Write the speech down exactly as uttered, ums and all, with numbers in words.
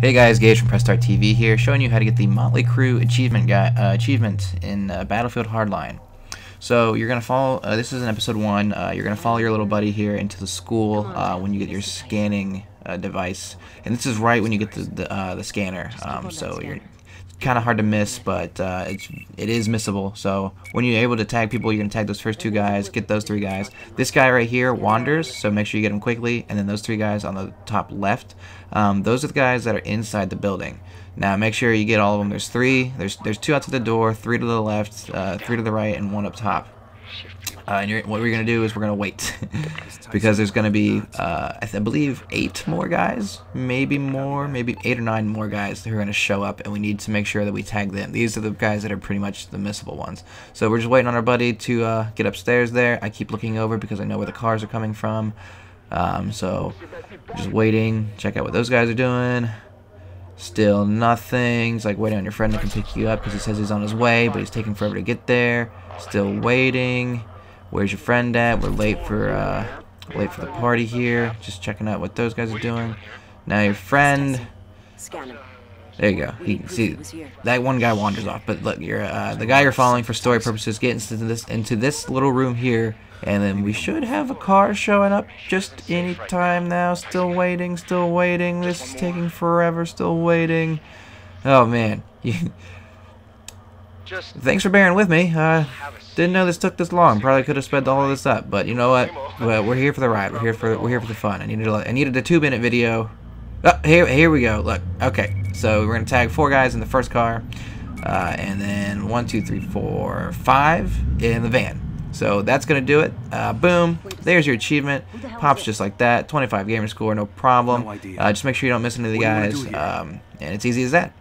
Hey guys, Gage from Press Start T V here, showing you how to get the Motley Crew achievement guy, uh, achievement in uh, Battlefield Hardline. So you're gonna follow. Uh, this is in episode one. Uh, you're gonna follow your little buddy here into the school uh, when you get your scanning uh, device, and this is right when you get the the, uh, the scanner. Um, so you're kind of hard to miss, but uh, it's it is missable. So when you're able to tag people, you're gonna tag those first two guys, get those three guys. This guy right here wanders, so make sure you get him quickly, and then those three guys on the top left. Um, those are the guys that are inside the building. Now make sure you get all of them. There's three. There's there's two outside the door, three to the left, uh, three to the right, and one up top. Uh, and you're, what we're gonna do is we're gonna wait because there's gonna be uh, I, th I believe eight more guys, maybe more, maybe eight or nine more guys who are gonna show up, and we need to make sure that we tag them. These are the guys that are pretty much the missable ones. So we're just waiting on our buddy to uh, get upstairs there. I keep looking over because I know where the cars are coming from. Um, so just waiting. Check out what those guys are doing. Still nothing. It's like waiting on your friend that can pick you up because he says he's on his way, but he's taking forever to get there. Still waiting. Where's your friend at? We're late for uh, late for the party here. Just checking out what those guys are doing. Now your friend. There you go. He, see, that one guy wanders off. But look, you're uh, the guy you're following for story purposes. Get into this into this little room here, and then we should have a car showing up just any time now. Still waiting, still waiting. This is taking forever. Still waiting. Oh man. Thanks for bearing with me. Uh, didn't know this took this long. Probably could have sped all of this up, but you know what? We're here for the ride. We're here for we're here for the fun. I needed a, I needed a two minute video. Oh, here, here we go. Look, okay. So we're gonna tag four guys in the first car, uh, and then one, two, three, four, five in the van. So that's gonna do it. Uh, boom. There's your achievement. Pops just like that. twenty-five gamer score, no problem. Uh, just make sure you don't miss any of the guys. Um, and it's easy as that.